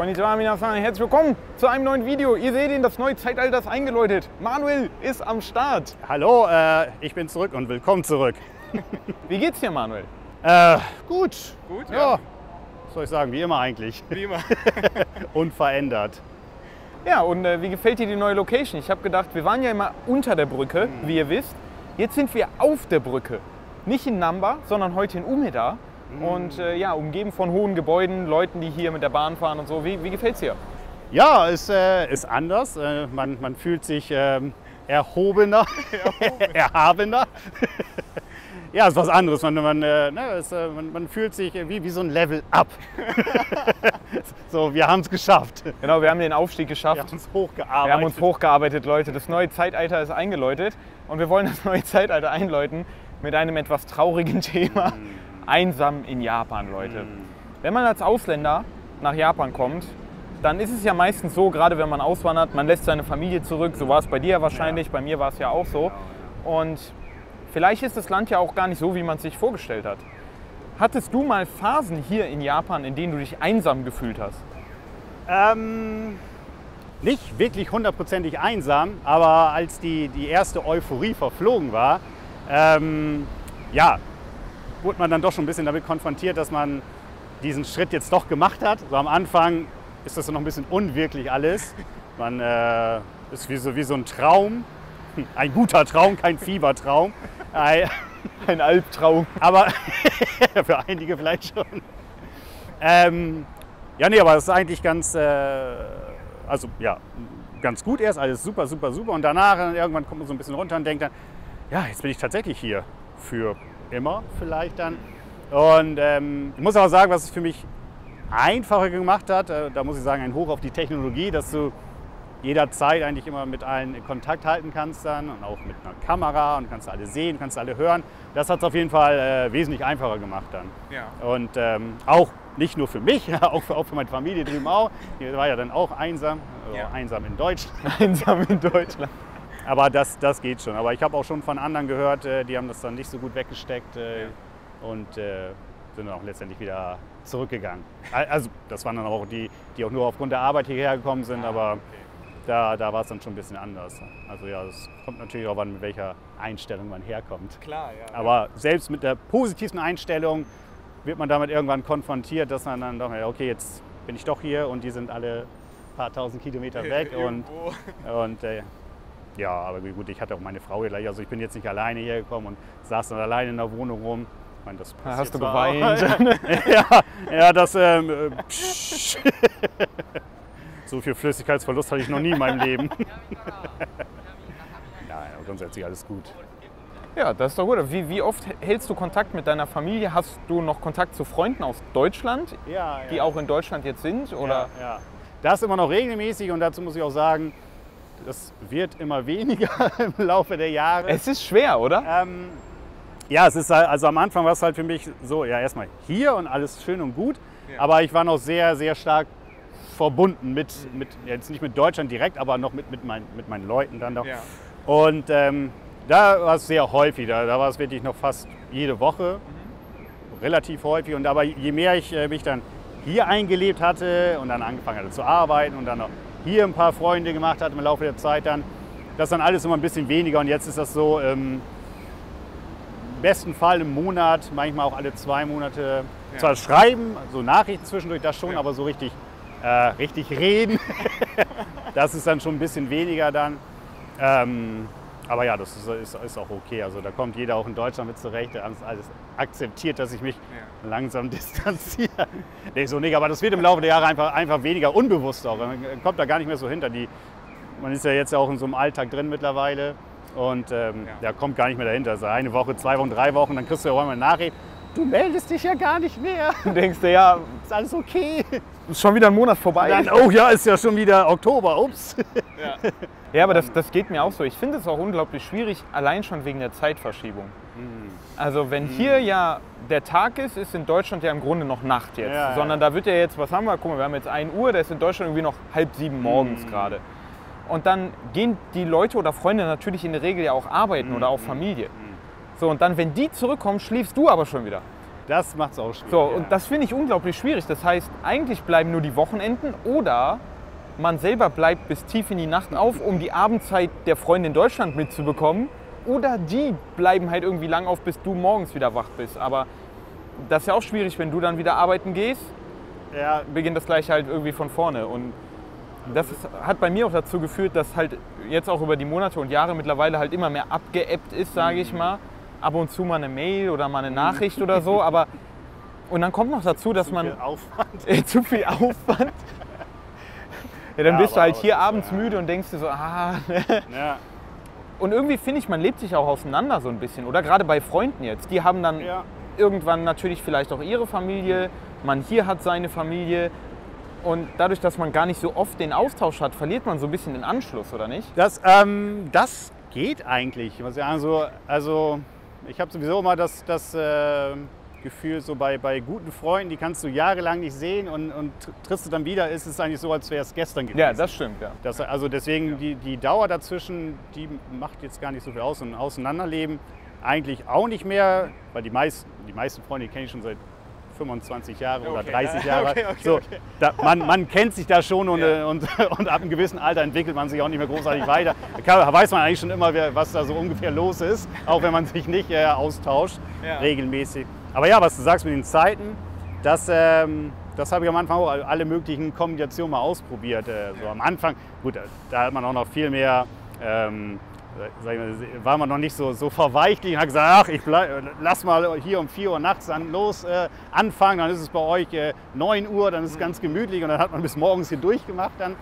Konnichiwa, minasan, herzlich willkommen zu einem neuen Video. Ihr seht ihn, das neue Zeitalter ist eingeläutet. Manuel ist am Start. Hallo, ich bin zurück und willkommen zurück. Wie geht's dir, Manuel? Gut. Gut, ja. Was soll ich sagen, wie immer eigentlich. Wie immer. Unverändert. Ja, und wie gefällt dir die neue Location? Ich habe gedacht, wir waren ja immer unter der Brücke, wie ihr wisst. Jetzt sind wir auf der Brücke. Nicht in Namba, sondern heute in Umeda. Und ja, umgeben von hohen Gebäuden, Leuten, die hier mit der Bahn fahren und so. Wie gefällt's dir? Ja, es ist anders. Man fühlt sich erhobener, erhabener. Ja, ist was anderes. Man fühlt sich wie so ein Level up. So, wir haben es geschafft. Genau, wir haben den Aufstieg geschafft. Wir haben uns hochgearbeitet. Wir haben uns hochgearbeitet, Leute. Das neue Zeitalter ist eingeläutet. Und wir wollen das neue Zeitalter einläuten mit einem etwas traurigen Thema. Einsam in Japan, Leute. Wenn man als Ausländer nach Japan kommt, dann ist es ja meistens so, gerade wenn man auswandert, man lässt seine Familie zurück. So war es bei dir wahrscheinlich, bei mir war es ja auch so. Und vielleicht ist das Land ja auch gar nicht so, wie man es sich vorgestellt hat. Hattest du mal Phasen hier in Japan, in denen du dich einsam gefühlt hast? Nicht wirklich hundertprozentig einsam, aber als die erste Euphorie verflogen war, ja, wurde man dann doch schon ein bisschen damit konfrontiert, dass man diesen Schritt jetzt doch gemacht hat. So am Anfang ist das so noch ein bisschen unwirklich alles. Man ist wie so ein Traum, ein guter Traum, kein Fiebertraum. Ein Albtraum. Aber für einige vielleicht schon. Ja, nee, aber es ist eigentlich ganz, also ja, ganz gut erst, alles super, super, super. Und danach irgendwann kommt man so ein bisschen runter und denkt dann, ja, jetzt bin ich tatsächlich hier für immer vielleicht dann. Und ich muss aber sagen, was es für mich einfacher gemacht hat, da muss ich sagen, ein Hoch auf die Technologie, dass du jederzeit eigentlich immer mit allen in Kontakt halten kannst dann und auch mit einer Kamera und kannst alle sehen, kannst alle hören. Das hat es auf jeden Fall wesentlich einfacher gemacht dann. Ja. Und auch nicht nur für mich, auch für meine Familie drüben auch. Die war ja dann auch einsam, ja. Einsam in Deutschland. Einsam in Deutschland. Aber das geht schon. Aber ich habe auch schon von anderen gehört, die haben das dann nicht so gut weggesteckt und sind dann auch letztendlich wieder zurückgegangen. Also das waren dann auch die auch nur aufgrund der Arbeit hierher gekommen sind, aber okay. Da war es dann schon ein bisschen anders. Also ja, es kommt natürlich auch an, mit welcher Einstellung man herkommt. Klar, ja. Aber selbst mit der positivsten Einstellung wird man damit irgendwann konfrontiert, dass man dann doch, okay, jetzt bin ich doch hier und die sind alle ein paar tausend Kilometer weg und ja, aber gut, ich hatte auch meine Frau hier gleich, also ich bin jetzt nicht alleine hier gekommen und saß dann alleine in der Wohnung rum. Ich meine, das passiert. Hast du geweint? ja, das, so viel Flüssigkeitsverlust hatte ich noch nie in meinem Leben. Ja, grundsätzlich alles gut. Ja, das ist doch gut. Wie oft hältst du Kontakt mit deiner Familie? Hast du noch Kontakt zu Freunden aus Deutschland, ja, die auch in Deutschland jetzt sind? Oder? Ja. Das immer noch regelmäßig und dazu muss ich auch sagen, das wird immer weniger im Laufe der Jahre. Es ist schwer, oder? Ja, es ist halt, also am Anfang war es halt für mich so, ja, erstmal hier und alles schön und gut. Ja. Aber ich war noch sehr, sehr stark verbunden mit jetzt nicht mit Deutschland direkt, aber noch mit meinen Leuten dann doch. Ja. Und da war es sehr häufig, da war es wirklich noch fast jede Woche, relativ häufig. Und aber je mehr ich mich dann hier eingelebt hatte und dann angefangen hatte zu arbeiten und dann noch hier ein paar Freunde gemacht hat im Laufe der Zeit dann, das dann alles immer ein bisschen weniger und jetzt ist das so im besten Fall im Monat, manchmal auch alle 2 Monate, ja. Zwar schreiben, so Nachrichten zwischendurch, das schon, ja. Aber so richtig reden, das ist dann schon ein bisschen weniger dann, aber ja, das ist auch okay, also da kommt jeder auch in Deutschland mit zurecht, da haben es alles akzeptiert, dass ich mich langsam distanziere. Nee, so nicht, aber das wird im Laufe der Jahre einfach weniger unbewusst auch. Man kommt da gar nicht mehr so hinter. Man ist ja jetzt auch in so einem Alltag drin mittlerweile und da kommt gar nicht mehr dahinter. Also 1 Woche, 2 Wochen, 3 Wochen, dann kriegst du ja auch mal eine Nachricht. Du meldest dich ja gar nicht mehr. Du denkst dir, ja, ist alles okay. Ist schon wieder ein Monat vorbei. Dann, oh ja, ist ja schon wieder Oktober, ups. Ja, aber das geht mir auch so. Ich finde es auch unglaublich schwierig, allein schon wegen der Zeitverschiebung. Also wenn hier ja der Tag ist in Deutschland ja im Grunde noch Nacht jetzt. Ja, sondern da wird ja jetzt, was haben wir? Guck mal, wir haben jetzt 1 Uhr, da ist in Deutschland irgendwie noch 6:30 morgens gerade. Und dann gehen die Leute oder Freunde natürlich in der Regel ja auch arbeiten oder auch Familie. So, und dann, wenn die zurückkommen, schläfst du aber schon wieder. Das macht es auch schwierig. So, und das finde ich unglaublich schwierig. Das heißt, eigentlich bleiben nur die Wochenenden oder man selber bleibt bis tief in die Nacht auf, um die Abendzeit der Freunde in Deutschland mitzubekommen. Oder die bleiben halt irgendwie lang auf, bis du morgens wieder wach bist. Aber das ist ja auch schwierig, wenn du dann wieder arbeiten gehst, ja, beginnt das gleiche halt irgendwie von vorne. Und das ist, hat bei mir auch dazu geführt, dass halt jetzt auch über die Monate und Jahre mittlerweile halt immer mehr abgeebbt ist, sage ich mal. Ab und zu mal eine Mail oder mal eine Nachricht oder so, aber und dann kommt noch dazu, dass man zu viel Aufwand. Ja, dann bist du halt hier abends müde und denkst dir so, ah. Ja. Und irgendwie finde ich, man lebt sich auch auseinander so ein bisschen, oder gerade bei Freunden jetzt. Die haben dann irgendwann natürlich vielleicht auch ihre Familie, man hier hat seine Familie. Und dadurch, dass man gar nicht so oft den Austausch hat, verliert man so ein bisschen den Anschluss, oder nicht? Das geht eigentlich. Also ich habe sowieso immer das Gefühl, so bei guten Freunden, die kannst du jahrelang nicht sehen und triffst du dann wieder, ist es eigentlich so, als wäre es gestern gewesen. Ja, das stimmt, ja. Also deswegen, die Dauer dazwischen, die macht jetzt gar nicht so viel aus. Und Auseinanderleben eigentlich auch nicht mehr, weil die meisten Freunde kenne ich schon seit 25 Jahre oder 30 Jahre. Okay, okay. Man kennt sich da schon und ab einem gewissen Alter entwickelt man sich auch nicht mehr großartig weiter. Da weiß man eigentlich schon immer, was da so ungefähr los ist, auch wenn man sich nicht austauscht regelmäßig. Aber ja, was du sagst mit den Zeiten, das habe ich am Anfang auch alle möglichen Kombinationen mal ausprobiert. So am Anfang, gut, da hat man auch noch viel mehr. War man noch nicht so verweichlich und hat gesagt, ach, lass mal hier um 4 Uhr nachts dann anfangen, dann ist es bei euch 9 Uhr, dann ist es ganz gemütlich und dann hat man bis morgens hier durchgemacht dann.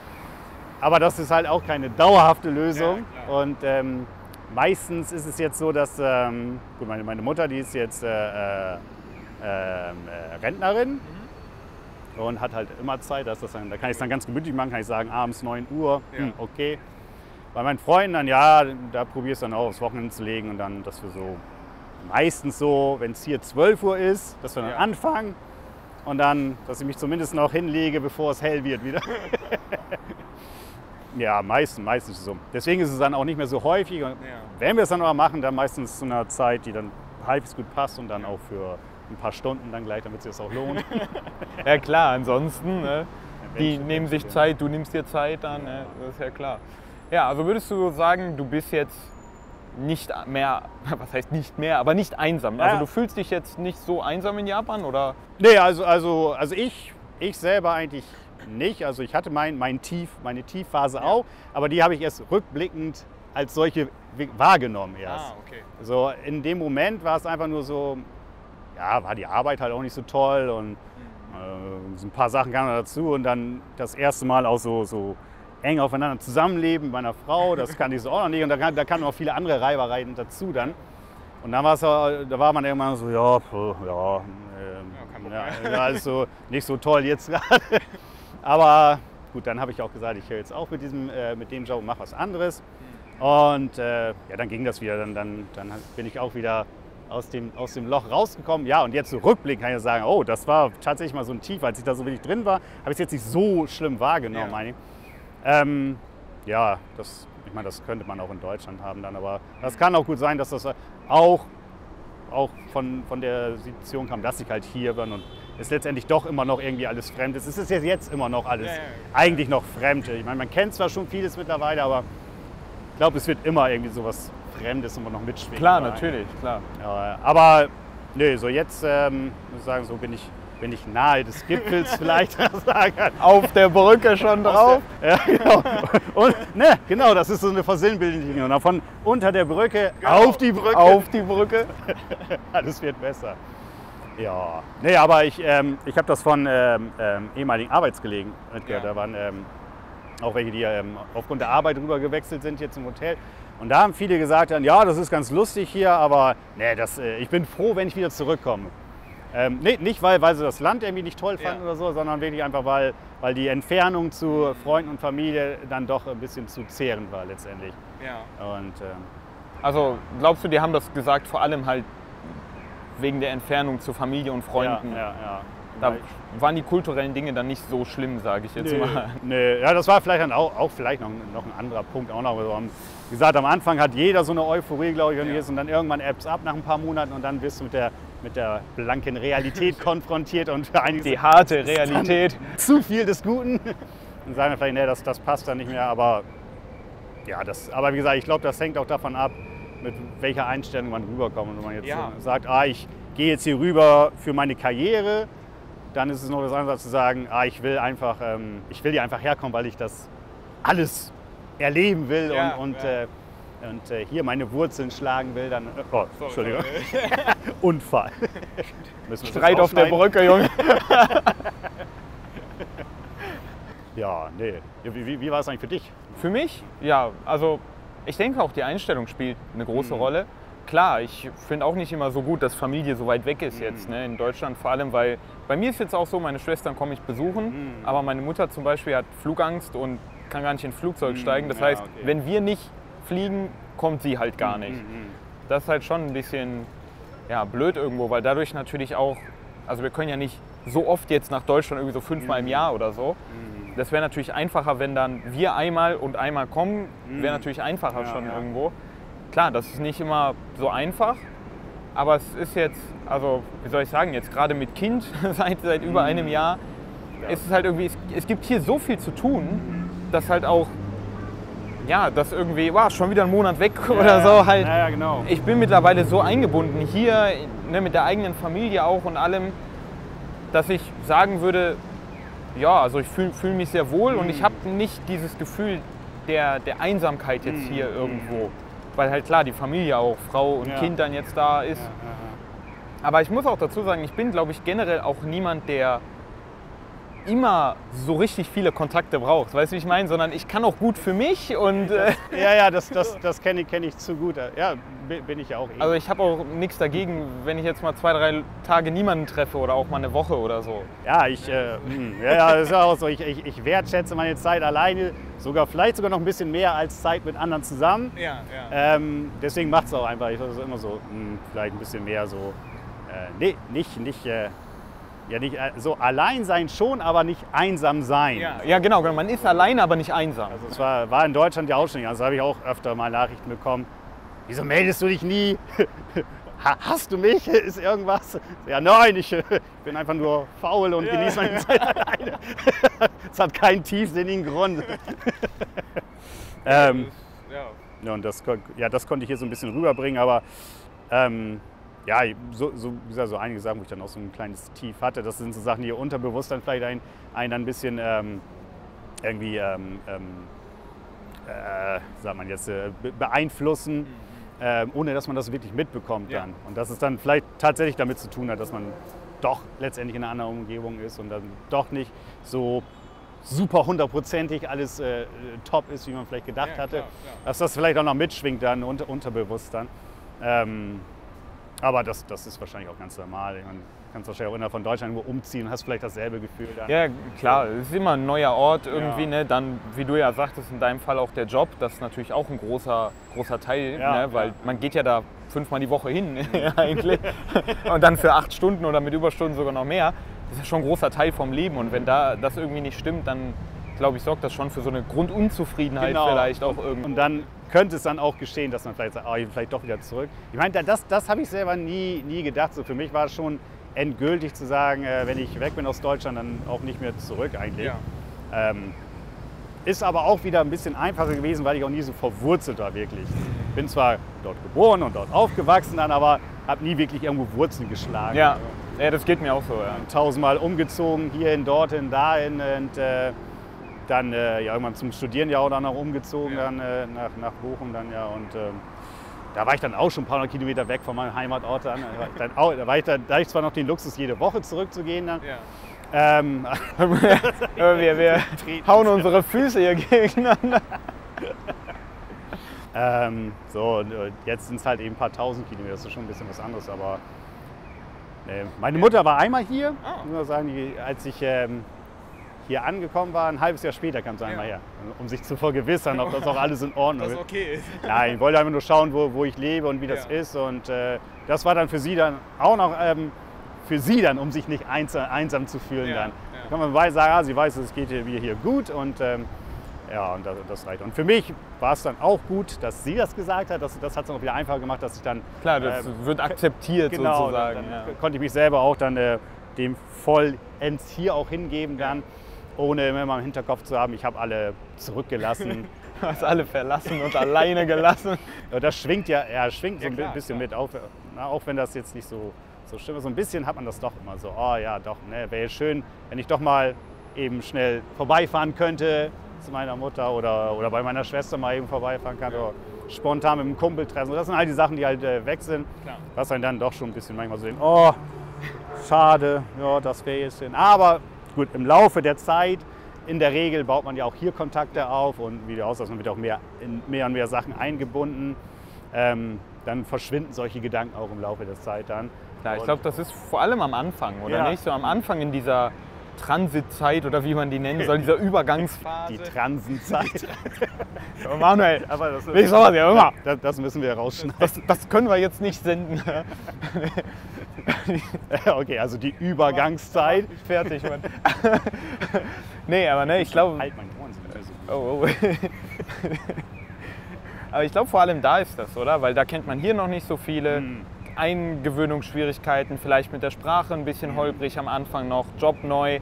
Aber das ist halt auch keine dauerhafte Lösung. Ja, und meistens ist es jetzt so, dass gut, meine Mutter, die ist jetzt Rentnerin und hat halt immer Zeit, dass das dann, da kann ich es dann ganz gemütlich machen, kann ich sagen, abends 9 Uhr, okay. Bei meinen Freunden dann, ja, da probierst du dann auch aufs Wochenende zu legen und dann, dass wir so meistens so, wenn es hier 12 Uhr ist, dass wir dann anfangen und dann, dass ich mich zumindest noch hinlege, bevor es hell wird wieder. Ja, meistens so. Deswegen ist es dann auch nicht mehr so häufig. Und wenn wir es dann aber machen, dann meistens zu einer Zeit, die dann halbwegs gut passt und dann auch für ein paar Stunden dann gleich, damit es sich das auch lohnt. Ja klar, ansonsten, ne? Die nehmen sich Zeit, du nimmst dir Zeit dann, ne? Das ist ja klar. Ja, also würdest du sagen, du bist jetzt nicht mehr, was heißt nicht mehr, aber nicht einsam. Also du fühlst dich jetzt nicht so einsam in Japan, oder? Nee, also ich selber eigentlich nicht. Also ich hatte meine Tiefphase auch, aber die habe ich erst rückblickend als solche wahrgenommen erst. Ah, okay. So in dem Moment war es einfach nur so, ja, war die Arbeit halt auch nicht so toll und ein paar Sachen kamen dazu und dann das erste Mal auch so eng aufeinander zusammenleben, meiner Frau, das kann ich so auch noch nicht. Und da kamen auch viele andere Reibereien dazu dann. Und dann war man irgendwann so, also nicht so toll jetzt gerade. Aber gut, dann habe ich auch gesagt, ich höre jetzt auch mit dem Job und mache was anderes. Und ja, dann ging das wieder. Dann bin ich auch wieder aus dem Loch rausgekommen. Ja, und jetzt so rückblickend kann ich sagen, oh, das war tatsächlich mal so ein Tief. Als ich da so wenig drin war, habe ich es jetzt nicht so schlimm wahrgenommen, meine ich. Ja, ich meine, das könnte man auch in Deutschland haben dann, aber das kann auch gut sein, dass das auch von der Situation kam, dass ich halt hier bin und es letztendlich doch immer noch irgendwie alles fremd ist. Es ist jetzt immer noch alles eigentlich noch fremd. Ich meine, man kennt zwar schon vieles mittlerweile, aber ich glaube, es wird immer irgendwie sowas Fremdes immer noch mitschwingen. Klar, natürlich, klar. Ja, aber nee, so jetzt, muss ich sagen, so bin ich nahe des Gipfels vielleicht sagen. Auf der Brücke schon drauf. Ja, genau. Und, ne, genau, das ist so eine Versinnbildung. Von unter der Brücke, genau, auf die Brücke. Auf die Brücke. Alles wird besser. Ja. Nee, aber ich habe das von ehemaligen Arbeitskollegen mitgehört. Da waren auch welche, die aufgrund der Arbeit rüber gewechselt sind jetzt im Hotel. Und da haben viele gesagt, ja, das ist ganz lustig hier, aber nee, ich bin froh, wenn ich wieder zurückkomme. Nee, nicht, weil sie das Land irgendwie nicht toll fanden oder so, sondern wirklich einfach, weil die Entfernung zu Freunden und Familie dann doch ein bisschen zu zehrend war letztendlich. Ja. Und, also glaubst du, die haben das gesagt, vor allem halt wegen der Entfernung zu Familie und Freunden? Ja. Da waren die kulturellen Dinge dann nicht so schlimm, sage ich jetzt mal. Nee, ja, das war vielleicht dann auch vielleicht noch ein anderer Punkt auch noch. Wie gesagt, am Anfang hat jeder so eine Euphorie, glaube ich, und dann irgendwann ebbt's ab nach ein paar Monaten und dann wirst du mit der mit der blanken Realität konfrontiert und für einige die harte Realität zu viel des Guten und sagen dann vielleicht, nee, das passt dann nicht mehr, aber ja, aber wie gesagt, ich glaube, das hängt auch davon ab, mit welcher Einstellung man rüberkommt. Und wenn man jetzt sagt, ich gehe jetzt hier rüber für meine Karriere, dann ist es noch das andere zu sagen, ich will hier einfach herkommen, weil ich das alles erleben will und hier meine Wurzeln schlagen will, dann... Oh, sorry, Entschuldigung. Unfall. Streit auf der Brücke, Junge. Ja, nee. Wie war es eigentlich für dich? Für mich? Ja, also ich denke auch, die Einstellung spielt eine große Rolle. Klar, ich finde auch nicht immer so gut, dass Familie so weit weg ist jetzt, ne? In Deutschland vor allem, weil bei mir ist jetzt auch so, meine Schwestern komme ich besuchen, aber meine Mutter zum Beispiel hat Flugangst und kann gar nicht in ein Flugzeug steigen. Das heißt, wenn wir nicht fliegen, kommt sie halt gar nicht. Das ist halt schon ein bisschen blöd irgendwo, weil dadurch natürlich auch, also wir können ja nicht so oft jetzt nach Deutschland irgendwie so 5-mal im Jahr oder so. Das wäre natürlich einfacher, wenn dann wir einmal kommen, wäre natürlich einfacher irgendwo. Klar, das ist nicht immer so einfach, aber es ist jetzt, also wie soll ich sagen, jetzt gerade mit Kind seit über einem Jahr, ist es halt irgendwie, es gibt hier so viel zu tun, dass halt auch, dass irgendwie, schon wieder ein Monat weg oder so halt. Ja, genau. Ich bin mittlerweile so eingebunden hier, ne, mit der eigenen Familie auch und allem, dass ich sagen würde, also ich fühl mich sehr wohl und ich habe nicht dieses Gefühl der Einsamkeit jetzt hier irgendwo. Weil halt klar, die Familie auch, Frau und Kind dann jetzt da ist. Aber ich muss auch dazu sagen, ich bin, glaube ich, generell auch niemand, der immer so richtig viele Kontakte braucht. Weißt du, wie ich meine? Sondern ich kann auch gut für mich und... Das kenn ich zu gut. Ja, bin ich ja auch. Also ich habe auch nichts dagegen, wenn ich jetzt mal 2, 3 Tage niemanden treffe oder auch mal eine Woche oder so. Ja, das ist auch so. Ich wertschätze meine Zeit alleine. Vielleicht sogar noch ein bisschen mehr als Zeit mit anderen zusammen. Deswegen macht es auch einfach, ich sage immer so, vielleicht ein bisschen mehr so, so allein sein schon, aber nicht einsam sein. Ja, genau, man ist allein, aber nicht einsam. Also es war in Deutschland ja auch schon, also habe ich auch öfter mal Nachrichten bekommen, wieso meldest du dich nie? Hast du mich? Ist irgendwas? Ja, nein, ich bin einfach nur faul und genieße meine Zeit alleine. Das hat keinen tiefsinnigen Grund. Das konnte ich hier so ein bisschen rüberbringen, aber so einige Sachen, wo ich dann auch so ein kleines Tief hatte, das sind so Sachen, die unterbewusst dann vielleicht einen dann ein bisschen beeinflussen. Ohne dass man das wirklich mitbekommt dann. Und dass es dann vielleicht tatsächlich damit zu tun hat, dass man doch letztendlich in einer anderen Umgebung ist und dann doch nicht so super hundertprozentig alles top ist, wie man vielleicht gedacht hatte. Klar. Dass das vielleicht auch noch mitschwingt dann, unterbewusst dann. Aber das ist wahrscheinlich auch ganz normal. Man kann wahrscheinlich auch innerhalb von Deutschland irgendwo umziehen und hast vielleicht dasselbe Gefühl dann. Ja, klar. Es ist immer ein neuer Ort irgendwie. Ne? Dann, wie du ja sagtest, in deinem Fall auch der Job. Das ist natürlich auch ein großer Teil, ne? Weil man geht ja da 5-mal die Woche hin eigentlich. Und dann für 8 Stunden oder mit Überstunden sogar noch mehr. Das ist schon ein großer Teil vom Leben. Und wenn das irgendwie nicht stimmt, dann, glaube ich, sorgt das schon für so eine Grundunzufriedenheit vielleicht auch irgendwie. Und dann könnte es dann auch geschehen, dass man vielleicht sagt, ich bin vielleicht doch wieder zurück. Ich meine, das habe ich selber nie gedacht. So, für mich war es schon endgültig zu sagen, wenn ich weg bin aus Deutschland, dann auch nicht mehr zurück eigentlich. Ist aber auch wieder ein bisschen einfacher gewesen, weil ich auch nie so verwurzelt war wirklich. Bin zwar dort geboren und dort aufgewachsen dann, aber habe nie wirklich irgendwo Wurzeln geschlagen. Ja, das geht mir auch so. Ja. 1000-mal umgezogen, hierhin, dorthin, dahin und dann irgendwann zum Studieren auch dann noch umgezogen, dann nach Bochum dann und da war ich dann auch schon ein paar hundert Kilometer weg von meinem Heimatort. Da hatte ich zwar noch den Luxus, jede Woche zurückzugehen dann. Wir hauen unsere Füße hier gegeneinander. Jetzt sind es halt eben ein paar tausend Kilometer, das ist schon ein bisschen was anderes, aber meine Mutter war einmal hier, muss ich sagen, als ich hier angekommen war, ein halbes Jahr später kam sie einmal her, um sich zu vergewissern, ob das auch alles in Ordnung ist. Okay. Nein, ich wollte einfach nur schauen, wo ich lebe und wie das ist. Und das war dann für sie dann auch noch, um sich nicht einsam zu fühlen dann. Da kann man sagen, sie weiß, es geht ihr hier gut und Ja, und das reicht. Und für mich war es dann auch gut, dass sie das gesagt hat. Das hat es dann auch wieder einfacher gemacht, dass ich dann... Klar, das wird akzeptiert, genau, sozusagen. Genau, dann konnte ich mich selber auch dann dem vollends hier auch hingeben dann, ohne immer im Hinterkopf zu haben, ich habe alle zurückgelassen. Du hast alle verlassen und alleine gelassen. Ja, das schwingt ja so ein bisschen mit, auch wenn das jetzt nicht so schlimm ist. So ein bisschen hat man das doch immer so, oh ja, doch, ne, wäre schön, wenn ich doch mal eben schnell vorbeifahren könnte zu meiner Mutter oder bei meiner Schwester mal eben vorbeifahren kann, oder spontan mit einem Kumpel treffen. Das sind all die Sachen, die halt weg sind, was einen dann doch schon ein bisschen manchmal so denkt, oh, schade, ja, das wäre jetzt hin. Aber gut, im Laufe der Zeit, in der Regel baut man ja auch hier Kontakte auf und wie du aussagst, man wird auch in mehr und mehr Sachen eingebunden. Dann verschwinden solche Gedanken auch im Laufe der Zeit dann. Klar, ich glaube, das ist vor allem am Anfang, oder nicht? So am Anfang in dieser Transitzeit oder wie man die nennen soll, dieser Übergangsphase. Die Transenzeit. Manuel, aber das müssen wir rausschneiden. Das können wir jetzt nicht senden. Okay, also die Übergangszeit. Fertig, Mann. Nee, aber ne, ich glaube... Halt mein Ohren, aber ich glaube, vor allem da ist das, oder? Weil da kennt man hier noch nicht so viele. Eingewöhnungsschwierigkeiten, vielleicht mit der Sprache ein bisschen holprig am Anfang noch, Job neu.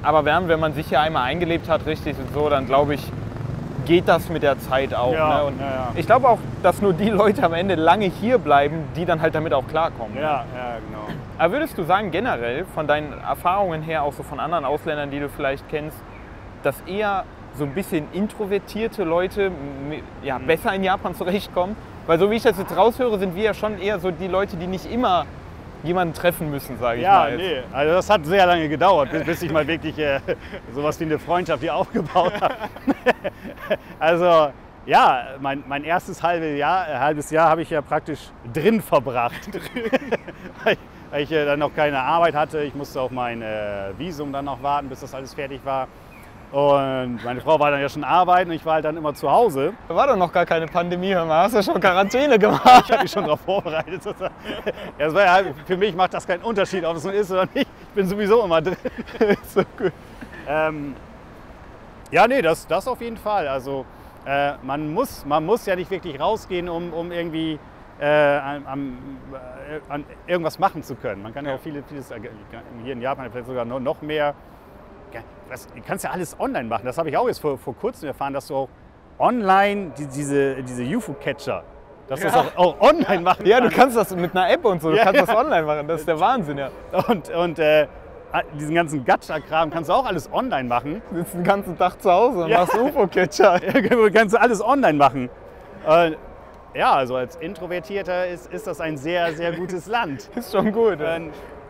Aber wenn man sich hier einmal eingelebt hat, richtig und so, dann glaube ich, geht das mit der Zeit auch. Ja, ne? Ich glaube auch, dass nur die Leute am Ende lange hier bleiben, die dann halt damit auch klarkommen. Ja, genau. Aber würdest du sagen, generell, von deinen Erfahrungen her, auch so von anderen Ausländern, die du vielleicht kennst, dass eher so ein bisschen introvertierte Leute besser in Japan zurechtkommen? Weil so wie ich das jetzt raushöre, sind wir ja schon eher so die Leute, die nicht immer jemanden treffen müssen, sage ich mal. Ja, nee, also das hat sehr lange gedauert, bis ich mal wirklich sowas wie eine Freundschaft hier aufgebaut habe. Also ja, mein erstes halbes Jahr habe ich ja praktisch drin verbracht, weil ich dann noch keine Arbeit hatte. Ich musste auf mein Visum dann noch warten, bis das alles fertig war. Und meine Frau war dann ja schon arbeiten und ich war halt dann immer zu Hause. Da war doch noch gar keine Pandemie, hör mal, hast du schon Quarantäne gemacht? Ich habe mich schon darauf vorbereitet. Ja, das war ja, für mich macht das keinen Unterschied, ob es nun ist oder nicht. Ich bin sowieso immer drin. So gut. Ja, nee, das auf jeden Fall. Also man muss ja nicht wirklich rausgehen, um irgendwie an irgendwas machen zu können. Man kann ja auch vieles hier in Japan vielleicht sogar noch mehr. Du kannst ja alles online machen. Das habe ich auch jetzt vor kurzem erfahren, dass du auch online diese UFO-Catcher, dass du das auch online machen kannst. Ja, du kannst das mit einer App und so, du kannst das online machen, das ist der Wahnsinn, Und diesen ganzen Gacha-Kram kannst du auch alles online machen. Du sitzt den ganzen Tag zu Hause und machst UFO-Catcher. Du kannst alles online machen. Also als Introvertierter ist das ein sehr, sehr gutes Land. Ist schon gut,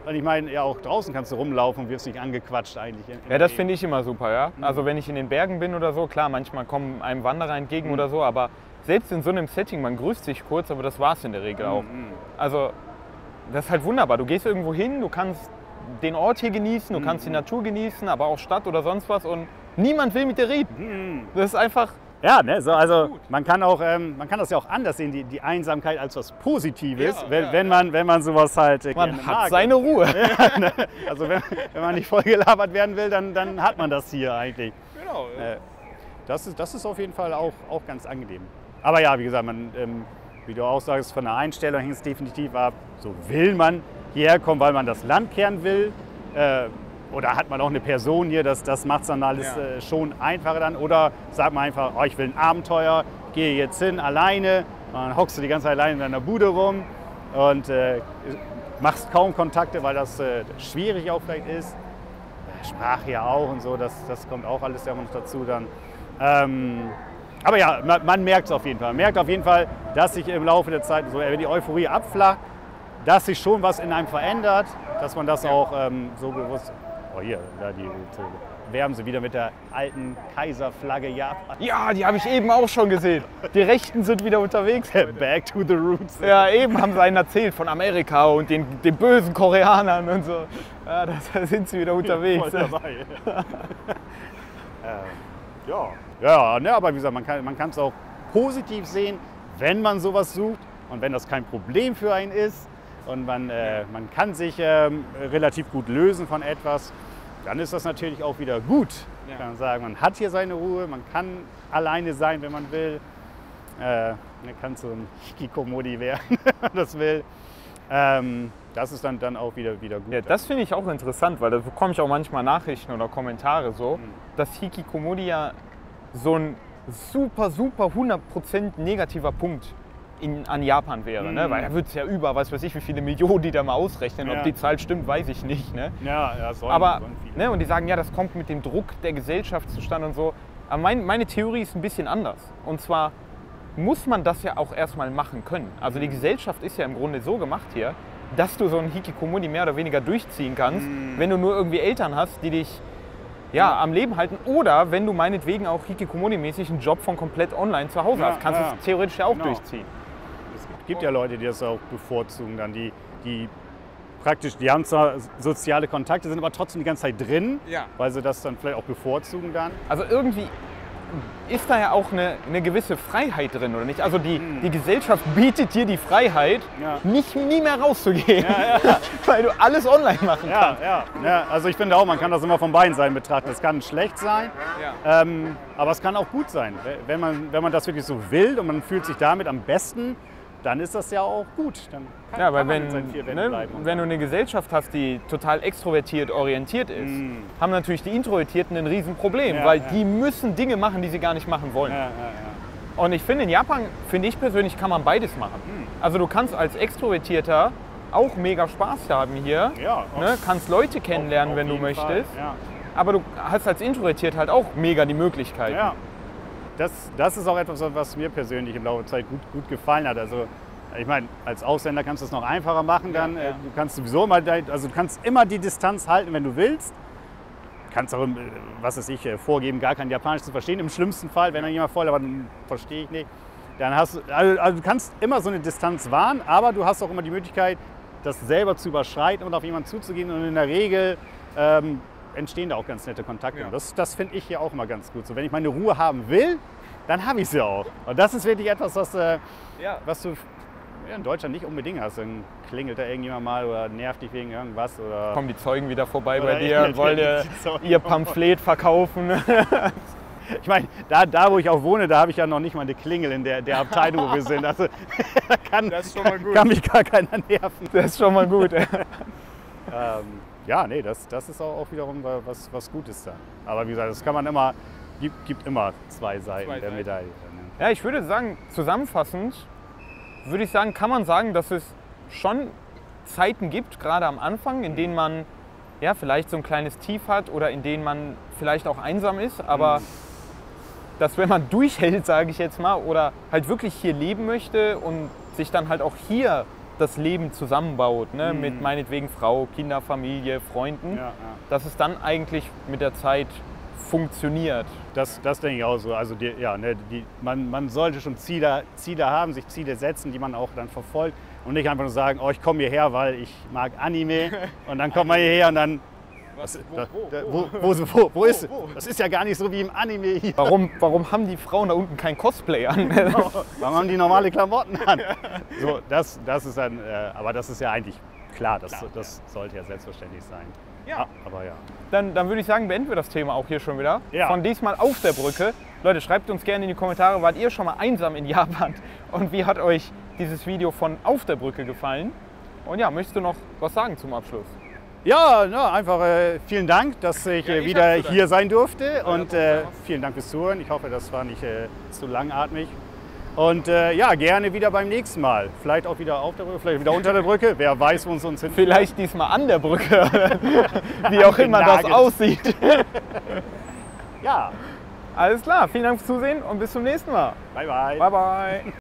Und ich meine, ja, auch draußen kannst du rumlaufen und wirst nicht angequatscht eigentlich. Ja, das finde ich immer super, ja. Also wenn ich in den Bergen bin oder so, klar, manchmal kommen einem Wanderer entgegen oder so, aber selbst in so einem Setting, man grüßt sich kurz, aber das war's in der Regel auch. Also das ist halt wunderbar. Du gehst irgendwo hin, du kannst den Ort hier genießen, du kannst die Natur genießen, aber auch Stadt oder sonst was und niemand will mit dir reden. Das ist einfach... Ja, ne, so, also man kann das ja auch anders sehen, die Einsamkeit als was Positives, wenn man sowas halt man hat mag. Seine Ruhe. Ja, ne? Also wenn man nicht voll gelabert werden will, dann hat man das hier eigentlich. Genau. Ja. Das ist auf jeden Fall auch ganz angenehm. Aber ja, wie gesagt, wie du auch sagst, von der Einstellung hängt es definitiv ab. So will man hierher kommen, weil man das Land kehren will. Oder hat man auch eine Person hier, das macht es dann alles schon einfacher dann. Oder sagt man einfach, ich will ein Abenteuer, gehe jetzt hin, alleine. Und dann hockst du die ganze Zeit alleine in deiner Bude rum und machst kaum Kontakte, weil das schwierig auch vielleicht ist. Sprache ja auch und so, das kommt auch alles ja noch dazu dann. Aber ja, man merkt es auf jeden Fall. Man merkt auf jeden Fall, dass sich im Laufe der Zeit, so, wenn die Euphorie abflacht, dass sich schon was in einem verändert, dass man das auch so bewusst... Oh, hier, da die werben sie wieder mit der alten Kaiserflagge Japan. Ja, die habe ich eben auch schon gesehen. Die Rechten sind wieder unterwegs. Back to the roots. Ja, eben haben sie einen erzählt von Amerika und den bösen Koreanern und so. Ja, da sind sie wieder unterwegs. Ja, voll dabei. Aber wie gesagt, man kann es auch positiv sehen, wenn man sowas sucht und wenn das kein Problem für einen ist. Und man kann sich relativ gut lösen von etwas, dann ist das natürlich auch wieder gut. Ja. Kann man sagen, man hat hier seine Ruhe, man kann alleine sein, wenn man will. Man kann so ein Hikikomori werden, wenn man das will. Das ist dann auch wieder gut. Ja, das finde ich auch interessant, weil da bekomme ich auch manchmal Nachrichten oder Kommentare so, dass Hikikomori ja so ein super 100% negativer Punkt an Japan wäre. Ne? Weil da wird es ja über, was weiß ich, wie viele Millionen, die da mal ausrechnen. Ja. Ob die Zahl stimmt, weiß ich nicht. Ne? Ja, das sollen, aber ne, und die sagen, ja, das kommt mit dem Druck der Gesellschaft zustande und so. Aber meine Theorie ist ein bisschen anders. Und zwar muss man das ja auch erstmal machen können. Also die Gesellschaft ist ja im Grunde so gemacht hier, dass du so einen Hikikomori mehr oder weniger durchziehen kannst, wenn du nur irgendwie Eltern hast, die dich am Leben halten, oder wenn du meinetwegen auch Hikikomori-mäßig einen Job von komplett online zu Hause hast, kannst du es theoretisch ja auch durchziehen. Es gibt ja Leute, die das auch bevorzugen, dann die praktisch, die haben zwar soziale Kontakte, sind aber trotzdem die ganze Zeit drin, weil sie das dann vielleicht auch bevorzugen dann. Also irgendwie ist da ja auch eine gewisse Freiheit drin, oder nicht? Also die Gesellschaft bietet dir die Freiheit, nie mehr rauszugehen, weil du alles online machen kannst. Ja, also ich finde auch, man kann das immer von beiden Seiten betrachten. Es kann schlecht sein, aber es kann auch gut sein. Wenn man das wirklich so will und man fühlt sich damit am besten, dann ist das ja auch gut. Dann kann man in seinen vier Wänden bleiben. Wenn du eine Gesellschaft hast, die total extrovertiert orientiert ist, haben natürlich die Introvertierten ein Riesenproblem, weil die müssen Dinge machen, die sie gar nicht machen wollen. Und ich finde, in Japan, finde ich persönlich, kann man beides machen. Also du kannst als Extrovertierter auch mega Spaß haben hier, ne? Kannst Leute kennenlernen, auf wenn du möchtest, aber du hast als Introvertiert halt auch mega die Möglichkeiten. Das ist auch etwas, was mir persönlich im Laufe der Zeit gut gefallen hat. Also ich meine, als Ausländer kannst du es noch einfacher machen. Dann du kannst sowieso immer, also du kannst immer die Distanz halten, wenn du willst. Du kannst auch, was weiß ich, vorgeben, gar kein Japanisch zu verstehen. Im schlimmsten Fall, wenn dann jemand voll, aber dann verstehe ich nicht. Dann hast du, also du kannst immer so eine Distanz wahren, aber du hast auch immer die Möglichkeit, das selber zu überschreiten und auf jemanden zuzugehen. Und in der Regel entstehen da auch ganz nette Kontakte. Ja. Das finde ich hier auch immer ganz gut. So, wenn ich meine Ruhe haben will, dann habe ich sie auch. Und das ist wirklich etwas, was du in Deutschland nicht unbedingt hast. Dann klingelt da irgendjemand mal oder nervt dich wegen irgendwas. Oder kommen die Zeugen wieder vorbei bei dir und wollen ihr Pamphlet verkaufen. Ich meine, da wo ich auch wohne, da habe ich ja noch nicht mal eine Klingel in der Abteilung, wo wir sind. Also, das ist schon mal gut. Kann mich gar keiner nerven. Das ist schon mal gut. Ja, nee, das ist auch wiederum was Gutes dann. Aber wie gesagt, das kann man immer, gibt immer zwei Seiten der Medaille. Ja, ich würde sagen, zusammenfassend würde ich sagen, kann man sagen, dass es schon Zeiten gibt, gerade am Anfang, in denen man ja vielleicht so ein kleines Tief hat oder in denen man vielleicht auch einsam ist, aber dass, wenn man durchhält, sage ich jetzt mal, oder halt wirklich hier leben möchte und sich dann halt auch hier das Leben zusammenbaut, ne? Mit meinetwegen Frau, Kinder, Familie, Freunden, dass es dann eigentlich mit der Zeit funktioniert. Das denke ich auch so. Also man sollte schon Ziele haben, sich Ziele setzen, die man auch dann verfolgt und nicht einfach nur sagen, oh, ich komme hierher, weil ich mag Anime und dann kommt man hierher und dann Wo ist es? Das ist ja gar nicht so wie im Anime hier. Warum haben die Frauen da unten kein Cosplay an? Genau. Warum haben die normale Klamotten an? So, das ist dann, aber das ist ja eigentlich klar, das sollte ja selbstverständlich sein. Ja. Aber ja. Dann würde ich sagen, beenden wir das Thema auch hier schon wieder. Ja. Von diesmal auf der Brücke. Leute, schreibt uns gerne in die Kommentare, wart ihr schon mal einsam in Japan? Und wie hat euch dieses Video von auf der Brücke gefallen? Und ja, möchtest du noch was sagen zum Abschluss? Ja, einfach vielen Dank, dass ich wieder hier sein durfte und vielen Dank fürs Zuhören. Ich hoffe, das war nicht zu langatmig. Und ja, gerne wieder beim nächsten Mal. Vielleicht auch wieder auf der Brücke, vielleicht wieder unter der Brücke. Wer weiß, wo uns hinführt. Vielleicht diesmal an der Brücke, wie auch immer das aussieht. Ja. Alles klar, vielen Dank fürs Zusehen und bis zum nächsten Mal. Bye, bye. Bye, bye.